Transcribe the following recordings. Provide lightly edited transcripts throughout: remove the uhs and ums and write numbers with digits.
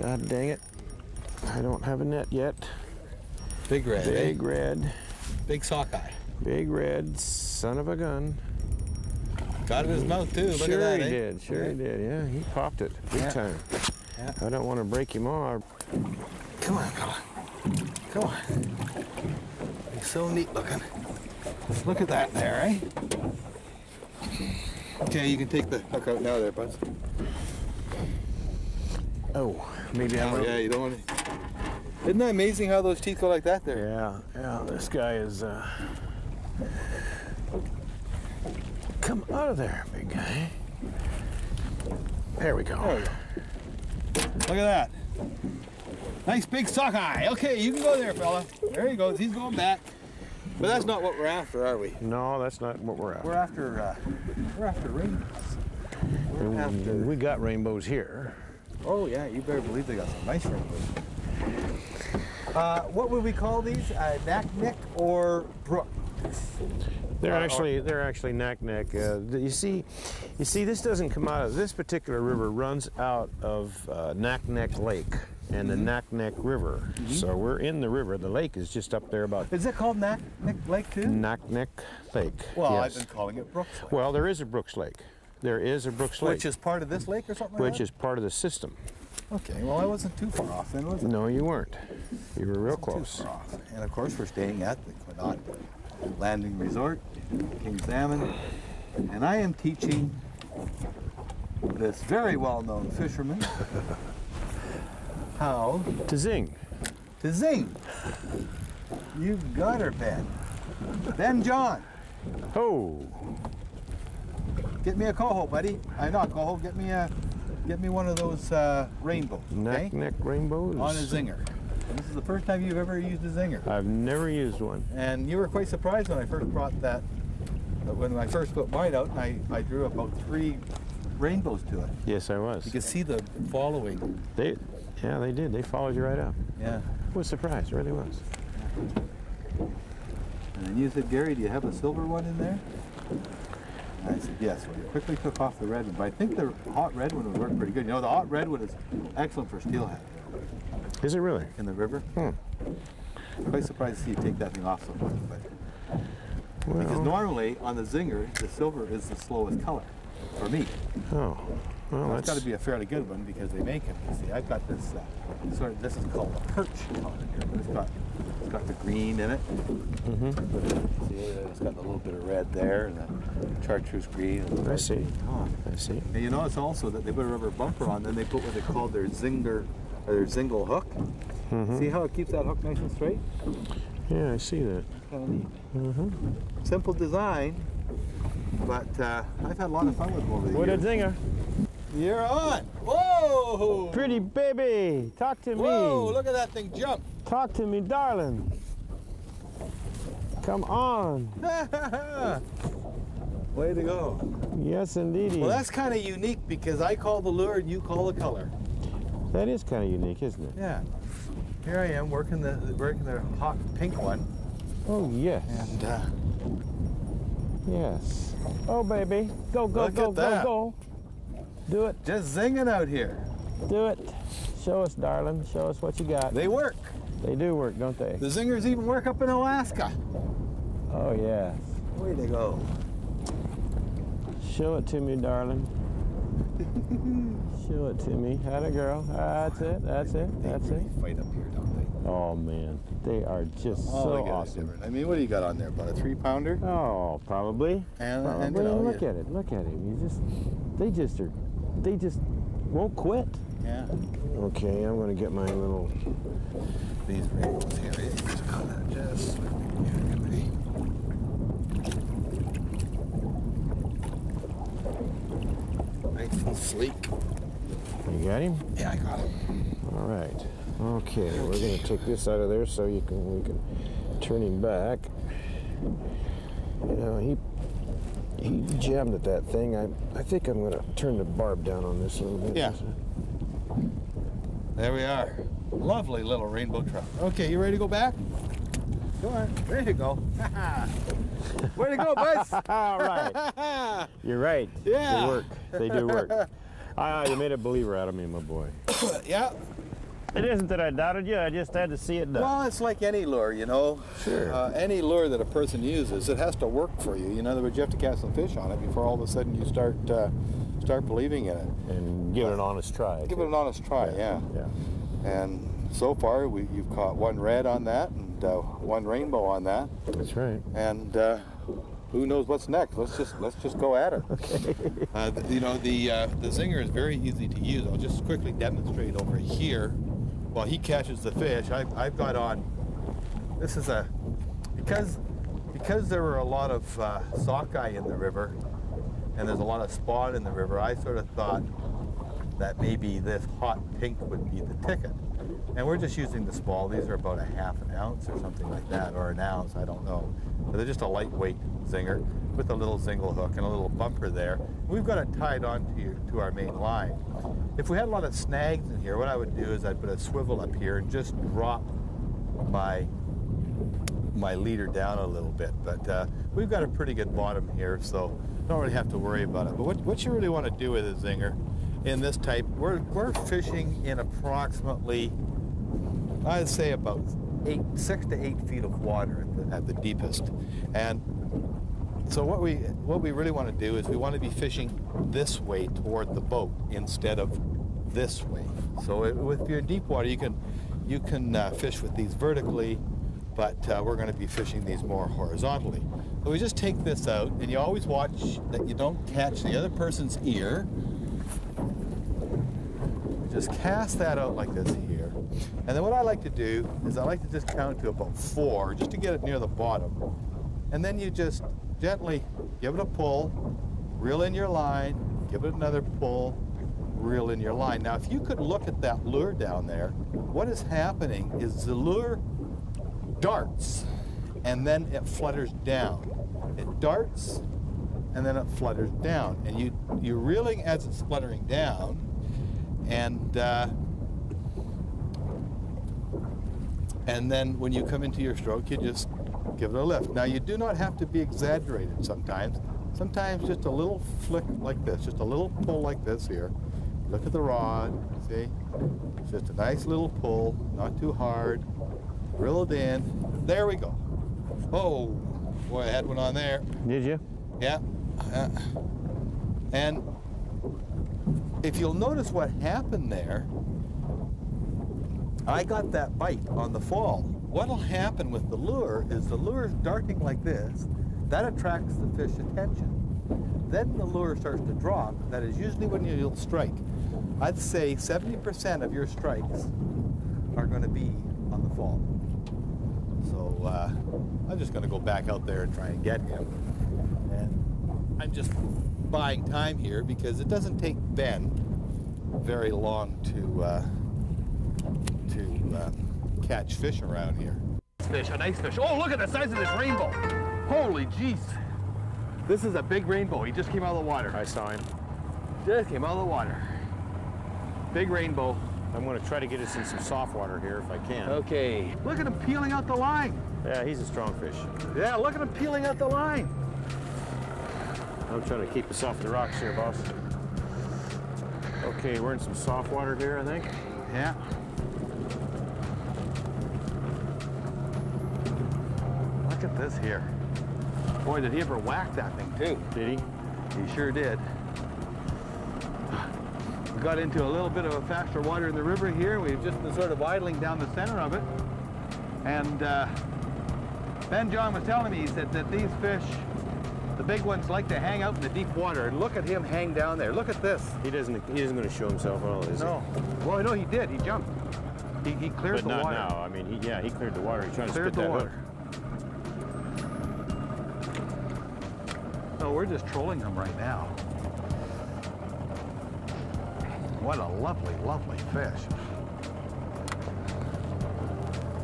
God dang it. I don't have a net yet. Big red. Big red. Big sockeye. Big red son of a gun. Got in his mouth too. Look at that, eh? Sure he did. Sure he did. Yeah, he popped it big time. Yeah. I don't want to break him off. Come on, fella. Come on. He's so neat looking. Let's look at that there, eh? Okay, you can take the hook out now there, Buzz. Oh, maybe I want to... Yeah, you don't want to... Isn't that amazing how those teeth go like that there? Yeah, yeah, this guy is... Come out of there, big guy. There we go. There we go. Look at that. Nice big sockeye. Okay, you can go there, fella. There he goes. He's going back. But that's not what we're after, are we? No, that's not what we're after. We're after rainbows. We got rainbows here. Oh yeah, you better believe they got some nice rainbows. What would we call these? Naknek or brook? They're actually Naknek. You see, this doesn't come out of this particular river. Runs out of Naknek Lake and the Naknek River. So we're in the river. The lake is just up there about. Is it called Naknek Lake too? Naknek Lake. Well, yes. I've been calling it Brooks Lake. Well, there is a Brooks Lake. There is a Brooks Lake. Which is part of this lake or something. Which is part of the system. Okay, well I wasn't too far off then, was I? No, you weren't. You were real close. Too far off. And of course we're staying at the Quinault Landing Resort, King Salmon, and I am teaching this very well-known fisherman how to zing. To zing. You've got her, Ben. Ben John. Oh. Get me a coho, buddy. Get me one of those rainbows. Okay? Naknek rainbows. On a zinger. This is the first time you've ever used a zinger. I've never used one. And you were quite surprised when I first brought that. When I first put mine out, I drew about 3 rainbows to it. Yes, I was. You could see the following. Yeah, they did. They followed you right up. Yeah. I was surprised. It really was. And then you said, Gary, do you have a silver one in there? I said yes. Well, you quickly took off the red one, but I think the hot red one would work pretty good. You know, the hot red one is excellent for steelhead. Is it really? In the river. I'm quite surprised to see you take that thing off so much, but because normally on the zinger, the silver is the slowest color for me. Oh, well, that's got to be a fairly good one because they make it. You see, I've got this sort of. This is called a perch color here, but it's got the green in it. See, it's got a little bit of red there, and the chartreuse green. I see. Oh, I see. And you notice also that they put a rubber bumper on, then they put what they call their zinger, or their zingle hook. See how it keeps that hook nice and straight? Yeah, I see that. Kind of neat. Simple design, but I've had a lot of fun with them over the years. What a zinger! You're on! Whoa! Pretty baby, talk to me. Whoa! Look at that thing jump. Talk to me, darling. Come on. Way to go. Yes, indeedy. Well, that's kind of unique because I call the lure and you call the color. That is kind of unique, isn't it? Yeah. Here I am working the hot pink one. Oh yes. And yes. Oh baby, go go go go. Do it. Just zinging out here. Do it. Show us, darling. Show us what you got. They work. They do work, don't they? The zingers even work up in Alaska. Oh, yes. Way to go. Show it to me, darling. Show it to me. Atta girl. That's it. That's it. That's it. They fight up here, don't they? Oh, man. They are just so awesome. I mean, what do you got on there? About a 3-pounder? Oh, probably. And look at it. Look at him. They just won't quit. Yeah. Okay, I'm going to get my little... These rainbows here. Just nice and sleek. You got him? Yeah, I got him. All right. Okay, we're going to take this out of there so you can we can turn him back. You know, he jammed at that thing. I think I'm going to turn the barb down on this a little bit. Yeah. There we are. Lovely little rainbow trout. Okay, you ready to go back? Go on. Ready to go. Way to go, Buzz! All right. You're right. Yeah. They work. They do work. You made a believer out of me, my boy. Yeah. It isn't that I doubted you, I just had to see it done. Well, it's like any lure, you know. Sure. Any lure that a person uses, it has to work for you. In other words, you have to cast some fish on it before all of a sudden you start believing in it. And give it an honest try. Give it an honest try, yeah. And so far, you've caught one red on that and one rainbow on that. That's right. And who knows what's next? Let's just go at it. Okay. You know, the Zzinger is very easy to use. I'll just quickly demonstrate over here. While he catches the fish, I've got on. This is a because there were a lot of sockeye in the river, and there's a lot of spawn in the river. I sort of thought that maybe this hot pink would be the ticket. And we're just using the small. These are about a half an ounce or something like that, or an ounce, I don't know. But they're just a lightweight Zzinger with a little zingle hook and a little bumper there. We've got it tied on to our main line. If we had a lot of snags in here, what I would do is I'd put a swivel up here and just drop my leader down a little bit. But we've got a pretty good bottom here, so don't really have to worry about it. But what you really want to do with a Zzinger in this type, we're fishing in approximately, I'd say about 6 to 8 feet of water at the deepest. And so what we really want to do is we want to be fishing this way toward the boat instead of this way. So with your deep water, you can fish with these vertically, but we're going to be fishing these more horizontally. So we just take this out, and you always watch that you don't catch the other person's ear. Just cast that out like this here. And then what I like to do is I like to just count to about 4, just to get it near the bottom. And then you just gently give it a pull, reel in your line, give it another pull, reel in your line. Now, if you could look at that lure down there, what is happening is the lure darts, and then it flutters down. It darts, and then it flutters down. And you're reeling as it's fluttering down, and then when you come into your stroke, you just give it a lift. Now, you do not have to be exaggerated sometimes. Sometimes just a little flick like this, just a little pull like this here. Look at the rod, see? It's just a nice little pull, not too hard. Reel it in. There we go. Oh, boy, I had one on there. Did you? Yeah. And if you'll notice what happened there, I got that bite on the fall. What'll happen with the lure is the lure is darting like this. That attracts the fish's attention. Then the lure starts to drop. That is usually when you'll strike. I'd say 70% of your strikes are going to be on the fall. So I'm just going to go back out there and try and get him. And I'm just buying time here because it doesn't take Ben very long to catch fish around here. Fish, a nice fish. Oh, look at the size of this rainbow. Holy jeez. This is a big rainbow. He just came out of the water. I saw him. Just came out of the water. Big rainbow. I'm going to try to get us in some soft water here if I can. Okay. Look at him peeling out the line. Yeah, he's a strong fish. Yeah, look at him peeling out the line. I'm trying to keep us off the rocks here, boss. Okay, we're in some soft water here, I think. Yeah. Look at this here. Boy, did he ever whack that thing, too. Did he? He sure did. We got into a little bit of a faster water in the river here. We've just been sort of idling down the center of it. And Ben John was telling me, he said that these fish, the big ones, like to hang out in the deep water, and look at him hang down there. Look at this. He isn't going to show himself at all, is he? No. Well, no, he did. He jumped. He cleared the water. But not now. I mean, he cleared the water. He tried to spit that hook. No, we're just trolling him right now. What a lovely, lovely fish.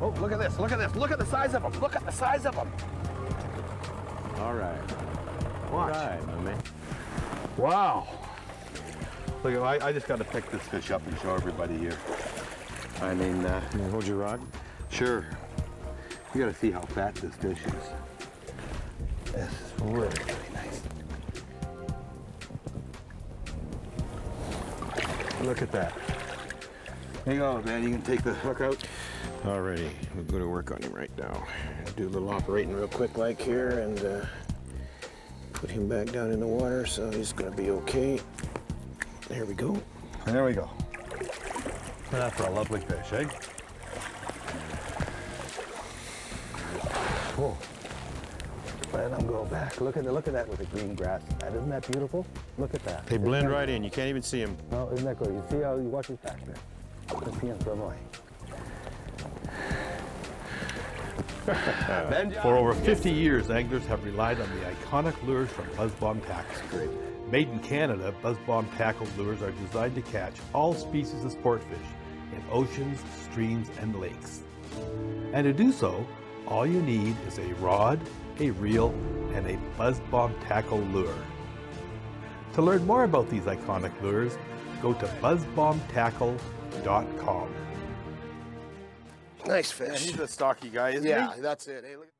Oh, look at this. Look at this. Look at the size of him. Look at the size of him. All right. Watch. All right, my man. Wow. Look, I just got to pick this fish up and show everybody here. I mean, can you hold your rod? Sure. You got to see how fat this fish is. This is really, really nice. Look at that. Hang on, man. You can take the hook out. Alrighty, we'll go to work on him right now. Do a little operating real quick like here and put him back down in the water, so he's gonna be okay. There we go. There we go. That's a lovely fish, eh? Cool. And I'm going back. Look at that with the green grass. Isn't that beautiful? Look at that. They blend right in. You can't even see them. No, isn't that good? You see how you watch his back there. You can see him from away. For over 50 years, anglers have relied on the iconic lures from Buzz Bomb Tackle. Made in Canada, Buzz Bomb Tackle lures are designed to catch all species of sport fish in oceans, streams, and lakes. And to do so, all you need is a rod, a reel, and a Buzz Bomb Tackle lure. To learn more about these iconic lures, go to buzzbombtackle.com. Nice fish. Yeah, he's a stocky guy, isn't he? Yeah, that's it. Hey, look.